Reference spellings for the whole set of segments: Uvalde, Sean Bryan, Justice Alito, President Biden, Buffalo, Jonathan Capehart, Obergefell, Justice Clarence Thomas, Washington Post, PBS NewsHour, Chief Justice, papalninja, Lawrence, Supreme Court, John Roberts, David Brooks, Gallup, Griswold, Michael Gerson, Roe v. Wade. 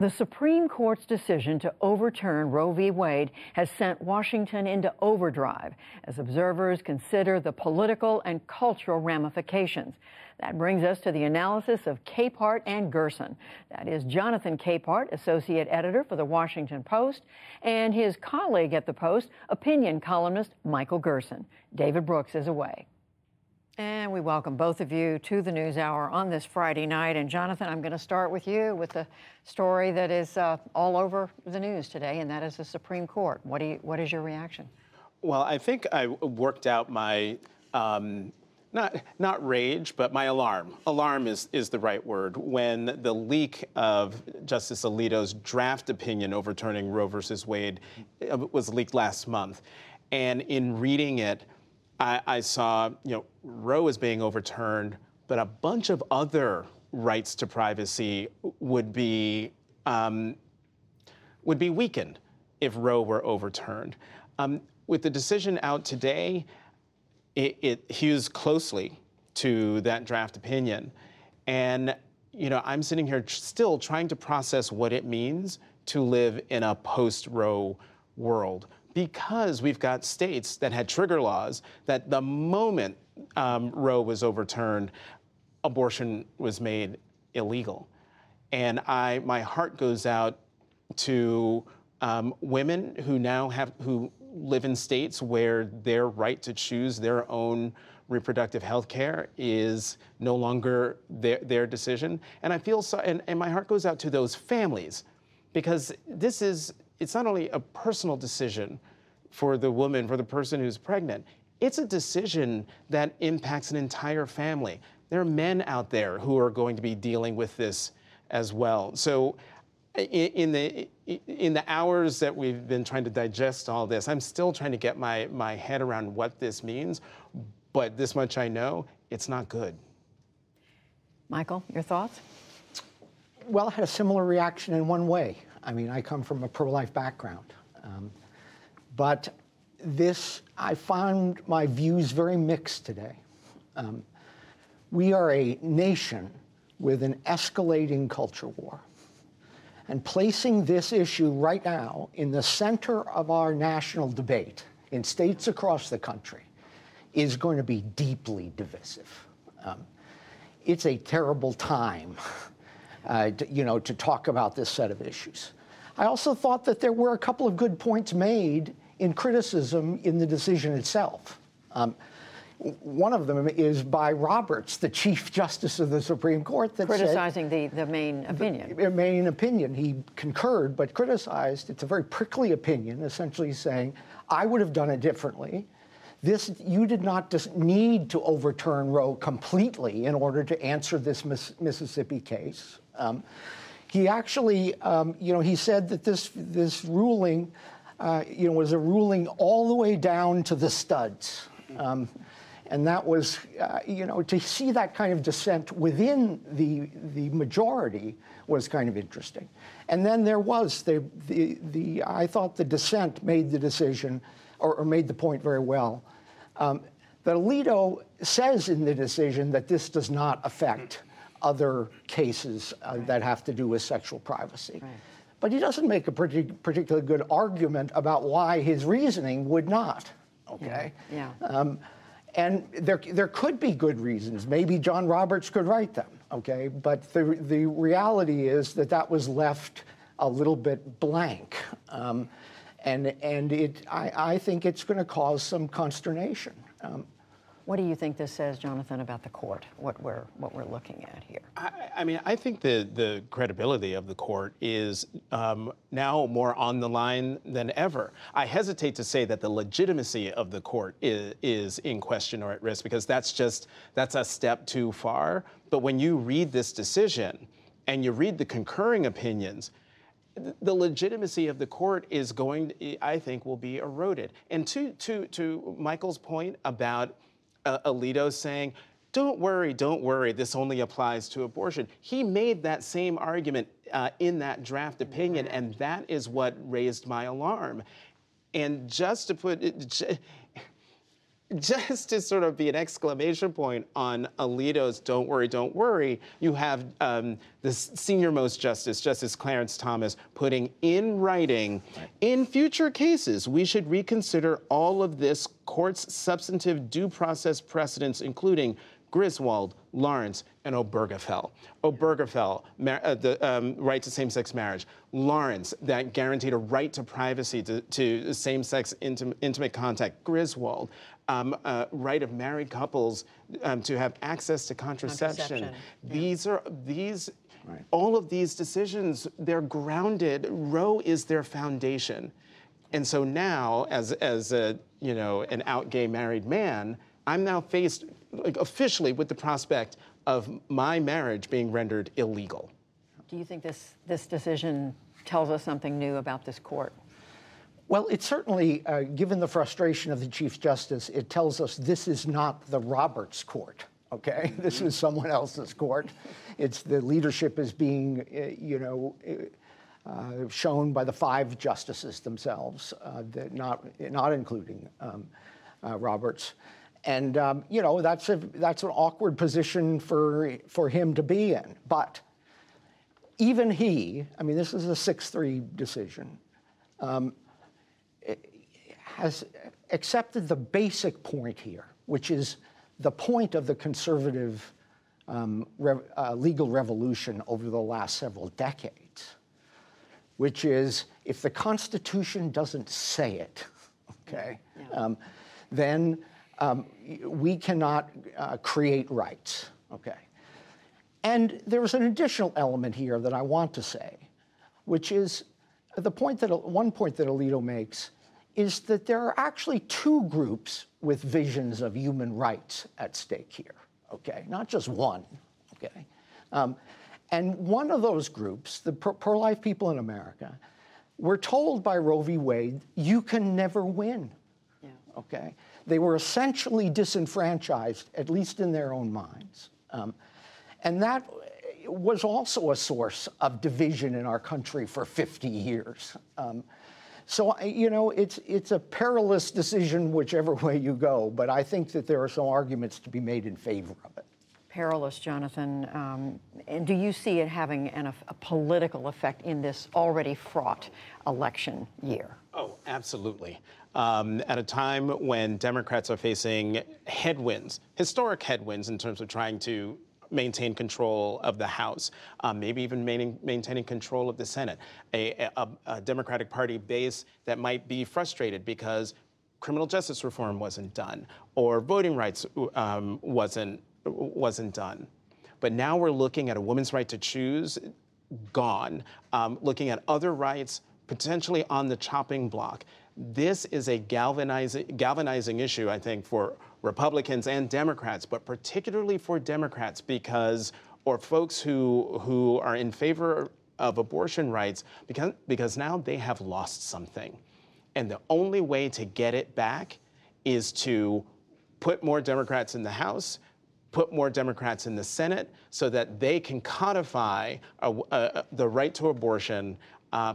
The Supreme Court's decision to overturn Roe v. Wade has sent Washington into overdrive as observers consider the political and cultural ramifications. That brings us to the analysis of Capehart and Gerson. That is Jonathan Capehart, associate editor for The Washington Post, and his colleague at the Post, opinion columnist Michael Gerson. David Brooks is away. And we welcome both of you to the NewsHour on this Friday night. And, Jonathan, I'm going to start with you with the story that is all over the news today, and that is the Supreme Court. What is your reaction? Well, I think I worked out my... Not rage, but my alarm. Alarm is the right word. When the leak of Justice Alito's draft opinion overturning Roe versus Wade was leaked last month, and in reading it, I saw, Roe is being overturned, but a bunch of other rights to privacy would be weakened if Roe were overturned. With the decision out today, it hews closely to that draft opinion. And, I'm sitting here still trying to process what it means to live in a post-Roe world, because we've got states that had trigger laws that the moment Roe was overturned, abortion was made illegal. And my heart goes out to women who live in states where their right to choose their own reproductive health care is no longer their decision. And I feel so, and my heart goes out to those families, because it's not only a personal decision for the woman, for the person who's pregnant, it's a decision that impacts an entire family. There are men out there who are going to be dealing with this as well. So in the hours that we've been trying to digest all this, I'm still trying to get my head around what this means, but this much I know, it's not good. Michael, your thoughts? Well, I had a similar reaction in one way. I mean, I come from a pro-life background, but I found my views very mixed today. We are a nation with an escalating culture war. And placing this issue right now in the center of our national debate in states across the country is going to be deeply divisive. It's a terrible time, to talk about this set of issues. I also thought that there were a couple of good points made in criticism in the decision itself. One of them is by Roberts, the Chief Justice of the Supreme Court, that criticizing the main opinion. The main opinion. He concurred but criticized. It's a very prickly opinion, essentially saying, I would have done it differently. You did not just need to overturn Roe completely in order to answer this Mississippi case. He actually, he said that this ruling, was a ruling all the way down to the studs. And that was, to see that kind of dissent within the majority was kind of interesting. And then there was I thought the dissent made the decision, or made the point very well, that Alito says in the decision that this does not affect other cases right. that have to do with sexual privacy. Right. But he doesn't make a particularly good argument about why his reasoning would not, okay? Yeah. Yeah. And there could be good reasons. Maybe John Roberts could write them, okay? But the reality is that was left a little bit blank. I think it's going to cause some consternation. What do you think this says, Jonathan, about the court, what we're looking at here? I think the credibility of the court is now more on the line than ever. I hesitate to say that the legitimacy of the court is in question or at risk, because that's a step too far. But when you read this decision and you read the concurring opinions, the legitimacy of the court is I think will be eroded. And to Michael's point about Alito saying, don't worry, this only applies to abortion. He made that same argument in that draft opinion, and that is what raised my alarm. And just to put it, just to sort of be an exclamation point on Alito's don't worry, you have the senior-most justice, Justice Clarence Thomas, putting in writing, in future cases, we should reconsider all of this court's substantive due process precedents, including Griswold, Lawrence, and Obergefell. Obergefell, the right to same-sex marriage. Lawrence, that guaranteed a right to privacy to same-sex intimate contact. Griswold, right of married couples to have access to contraception. These are right. All of these decisions, they're grounded. Roe is their foundation, and so now, as a an out gay married man, I'm now faced, like, officially with the prospect of my marriage being rendered illegal. Do you think this decision tells us something new about this court? Well, it certainly, given the frustration of the Chief Justice, it tells us this is not the Roberts court, okay? This is someone else's court. It's the leadership is being, shown by the 5 justices themselves, not including Roberts. And, that's an awkward position for him to be in. But even he, I mean, this is a 6-3 decision, has accepted the basic point here, which is the point of the conservative legal revolution over the last several decades, which is if the Constitution doesn't say it, okay, then we cannot create rights, okay? And there's an additional element here that I want to say, which is one point that Alito makes is that there are actually 2 groups with visions of human rights at stake here, okay? Not just one, okay? And one of those groups, the pro-life people in America, were told by Roe v. Wade, you can never win, okay? They were essentially disenfranchised, at least in their own minds. And that was also a source of division in our country for 50 years. So, it's a perilous decision whichever way you go, but I think that there are some arguments to be made in favor of it. Perilous, Jonathan. And do you see it having a political effect in this already fraught election year? Oh, absolutely. At a time when Democrats are facing headwinds, historic headwinds in terms of trying to maintain control of the House, maybe even maintaining control of the Senate, a Democratic Party base that might be frustrated because criminal justice reform wasn't done or voting rights wasn't done. But now we're looking at a woman's right to choose gone, looking at other rights potentially on the chopping block. This is a galvanizing issue, I think, for Republicans and Democrats, but particularly for Democrats, because, or folks who are in favor of abortion rights, because now they have lost something. And the only way to get it back is to put more Democrats in the House, put more Democrats in the Senate, so that they can codify the right to abortion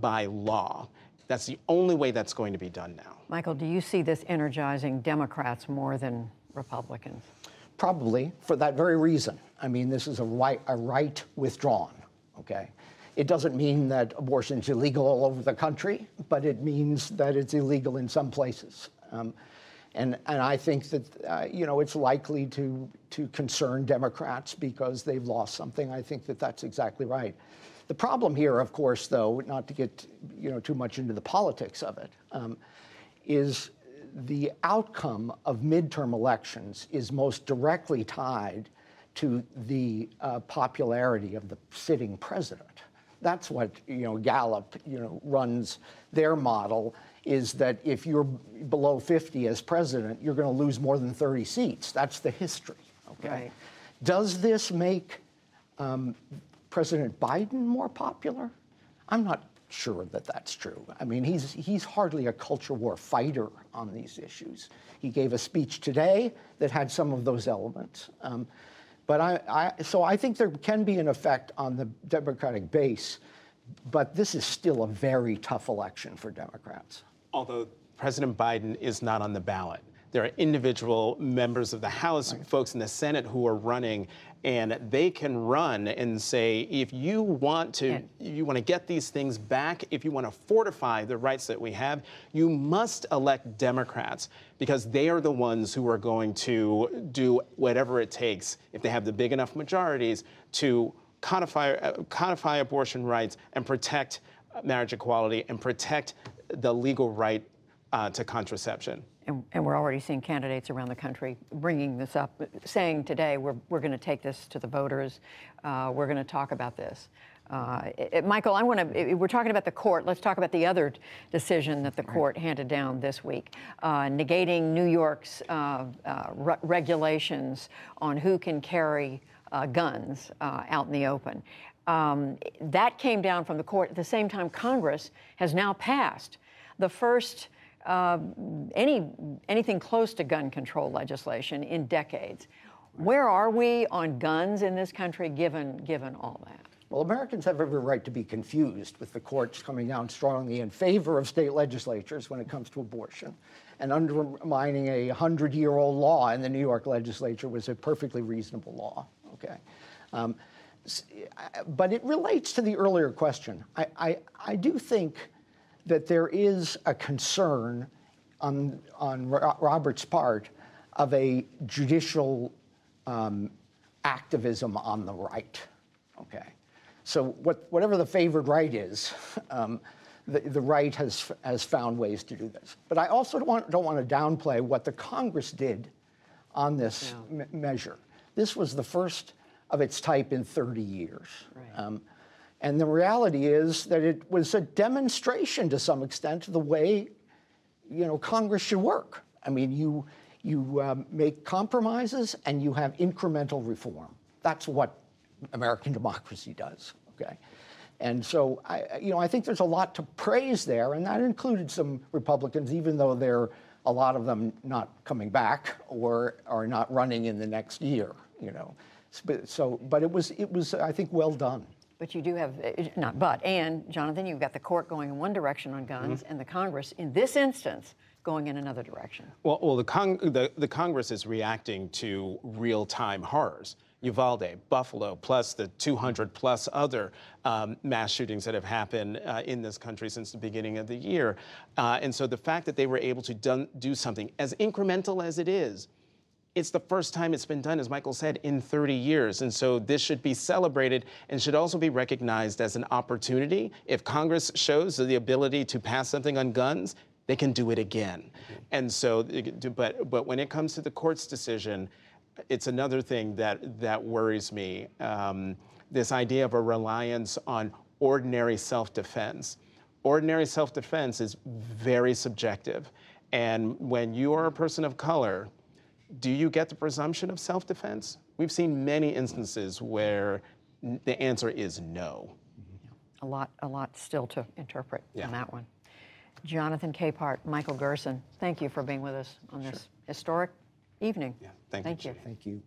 by law. That's the only way that's going to be done now. Michael, do you see this energizing Democrats more than Republicans? Probably, for that very reason. I mean, this is a right withdrawn, okay? It doesn't mean that abortion's illegal all over the country, but it means that it's illegal in some places. And I think that, it's likely to concern Democrats because they've lost something. I think that that's exactly right. The problem here, of course, though, not to get too much into the politics of it, is the outcome of midterm elections is most directly tied to the popularity of the sitting president. That's what Gallup runs their model, is that if you're below 50 as president, you're going to lose more than 30 seats. That's the history. Okay, right. Does this make President Biden more popular? I'm not sure that that's true. I mean, he's hardly a culture war fighter on these issues. He gave a speech today that had some of those elements. So I think there can be an effect on the Democratic base, but this is still a very tough election for Democrats. Although President Biden is not on the ballot. There are individual members of the House, right, folks in the Senate who are running, and they can run and say, if you want to, you want to get these things back, if you want to fortify the rights that we have, you must elect Democrats, because they are the ones who are going to do whatever it takes, if they have the big enough majorities, to codify abortion rights and protect marriage equality and protect the legal right to contraception. And we're already seeing candidates around the country bringing this up, saying today, we're going to take this to the voters. We're going to talk about this. Michael, I want to, we're talking about the court. Let's talk about the other decision that the court handed down this week, negating New York's regulations on who can carry guns out in the open. That came down from the court at the same time Congress has now passed the first anything close to gun control legislation in decades. Where are we on guns in this country, given all that? Well, Americans have every right to be confused with the courts coming down strongly in favor of state legislatures when it comes to abortion. And undermining a 100-year-old law in the New York legislature was a perfectly reasonable law, okay? But it relates to the earlier question. I do think that there is a concern on Robert's part of a judicial activism on the right, okay? So whatever the favored right is, the right has found ways to do this. But I also don't want to downplay what the Congress did on this measure. This was the first of its type in 30 years. Right. And the reality is that it was a demonstration to some extent of the way, you know, Congress should work. I mean, you make compromises and you have incremental reform. That's what American democracy does, okay? And so, I think there's a lot to praise there, and that included some Republicans, even though there are a lot of them not coming back or are not running in the next year, you know. So, but it was I think, well done. But you do have, and Jonathan, you've got the court going in one direction on guns, and the Congress, in this instance, going in another direction. Well, the Congress is reacting to real-time horrors. Uvalde, Buffalo, plus the 200-plus other mass shootings that have happened in this country since the beginning of the year. And so the fact that they were able to do something, as incremental as it is, it's the first time it's been done, as Michael said, in 30 years. And so this should be celebrated and should also be recognized as an opportunity. If Congress shows the ability to pass something on guns, they can do it again. And so, but when it comes to the court's decision, it's another thing that worries me, this idea of a reliance on ordinary self-defense. Ordinary self-defense is very subjective. And when you are a person of color, do you get the presumption of self-defense? We've seen many instances where the answer is no. A lot still to interpret on that one. Jonathan Capehart, Michael Gerson, thank you for being with us on this historic evening. Yeah, thank you. Thank you.